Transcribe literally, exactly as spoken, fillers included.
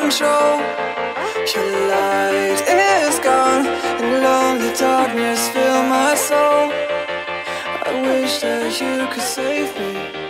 control. Your light is gone, and lonely darkness fills my soul. I wish that you could save me.